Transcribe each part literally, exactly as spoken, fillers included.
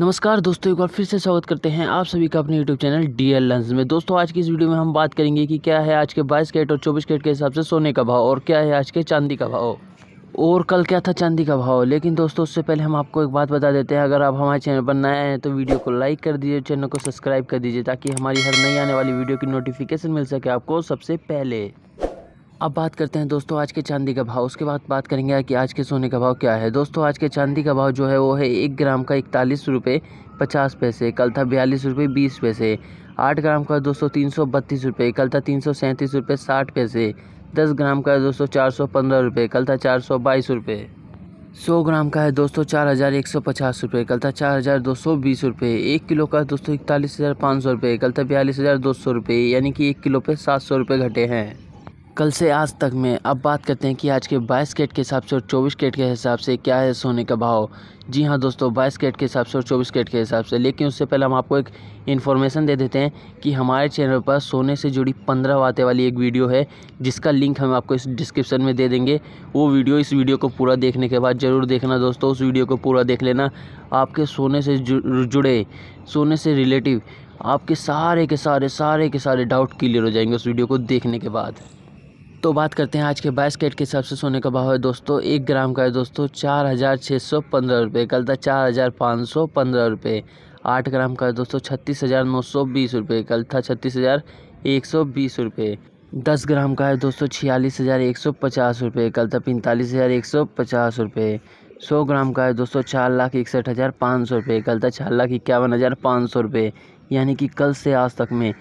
नमस्कार दोस्तों, एक बार फिर से स्वागत करते हैं आप सभी का अपने यूट्यूब चैनल डीएल लेंस में। दोस्तों आज की इस वीडियो में हम बात करेंगे कि क्या है आज के बाईस कैरेट और चौबीस कैरेट के हिसाब से सोने का भाव, और क्या है आज के चांदी का भाव, और कल क्या था चांदी का भाव। लेकिन दोस्तों उससे पहले हम आपको एक बात बता देते हैं, अगर आप हमारे चैनल पर नए हैं तो वीडियो को लाइक कर दीजिए, चैनल को सब्सक्राइब कर दीजिए ताकि हमारी हर नई आने वाली वीडियो की नोटिफिकेशन मिल सके आपको सबसे पहले। अब बात करते हैं दोस्तों आज के चांदी का भाव, उसके बाद बात करेंगे कि आज के सोने का भाव क्या है। दोस्तों आज के चांदी का भाव जो है वो है एक ग्राम का इकतालीस रुपये पचास पैसे, कल था बयालीस रुपये बीस पैसे। आठ ग्राम का दोस्तों तीन सौ बत्तीस रुपये, कल था तीन सौ सैंतीस रुपये साठ पैसे। दस ग्राम का है दोस्तों चार सौ पंद्रह रुपये, कल था चार सौ बाईस रुपये। सौ ग्राम का है दोस्तों चार हज़ार एक सौ पचास रुपये, कल था चार हज़ार दो सौ बीस रुपये। एक किलो का दोस्तों इकतालीस हज़ार पाँच सौ रुपये, कल था बयालीस हज़ार दो सौ रुपये, यानी कि एक किलो पे सात सौ रुपये घटे हैं कल से आज तक में। अब बात करते हैं कि आज के बाईस कैरेट के हिसाब से और चौबीस कैरेट के हिसाब से क्या है सोने का भाव। जी हाँ दोस्तों, बाईस कैरेट के हिसाब से और चौबीस कैरेट के हिसाब से। लेकिन उससे पहले हम आपको एक इन्फॉर्मेशन दे देते हैं कि हमारे चैनल पर सोने से जुड़ी पंद्रह बातें वाली एक वीडियो है जिसका लिंक हम आपको इस डिस्क्रिप्शन में दे देंगे। वो वीडियो इस वीडियो को पूरा देखने के बाद ज़रूर देखना दोस्तों, उस वीडियो को पूरा देख लेना। आपके सोने से जुड़े, सोने से रिलेटिव आपके सारे के सारे सारे के सारे डाउट क्लियर हो जाएंगे उस वीडियो को देखने के बाद। तो बात करते हैं आज के बाईस कैरेट के हिसाब से सोने का भाव है दोस्तों। एक ग्राम का है दोस्तों चार हज़ार छः सौ पंद्रह रुपये, कल था चार हज़ार पाँच सौ पंद्रह रुपये। आठ ग्राम का है दोस्तों छत्तीस हज़ार नौ सौ बीस रुपये, कल था छत्तीस हज़ार एक सौ बीस रुपये। दस ग्राम का है दोस्तों छियालीस हज़ार एक सौ पचास रुपये, कल था पैंतालीस हज़ार एक सौ पचास रुपये। सौ ग्राम का है दोस्तों चार लाख इकसठ हज़ार पाँच सौ रुपये, कल था चार लाख इक्यावन हज़ार पाँच सौ रुपये, यानी कि कल से आज तक में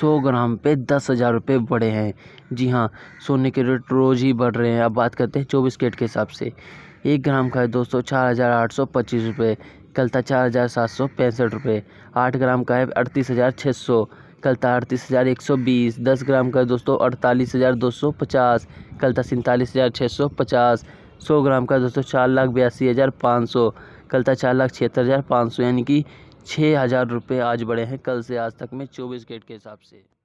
सौ ग्राम पे दस हज़ार रुपये बढ़े हैं। जी हाँ, सोने के रेट रोज़ ही बढ़ रहे हैं। अब बात करते हैं चौबीस कैरेट के हिसाब से। एक ग्राम का है दोस्तों चार हज़ार आठ सौ पच्चीस रुपये, कल था चार हज़ार सात सौ पैंसठ रुपये। आठ ग्राम का है अड़तीस हज़ार छः सौ, कल था अड़तीस हज़ार एक सौ बीस। दस ग्राम का है दोस्तों अड़तालीस हज़ार दो सौ पचास, कल था सैंतालीस हज़ार छः सौ पचास। सौ ग्राम का दोस्तों चार लाख बयासी हज़ार पाँच सौ, कल था चार लाख छिहत्तर हज़ार पाँच सौ, यानी कि छः हज़ार रुपये आज बढ़े हैं कल से आज तक में चौबीस कैरेट के हिसाब से।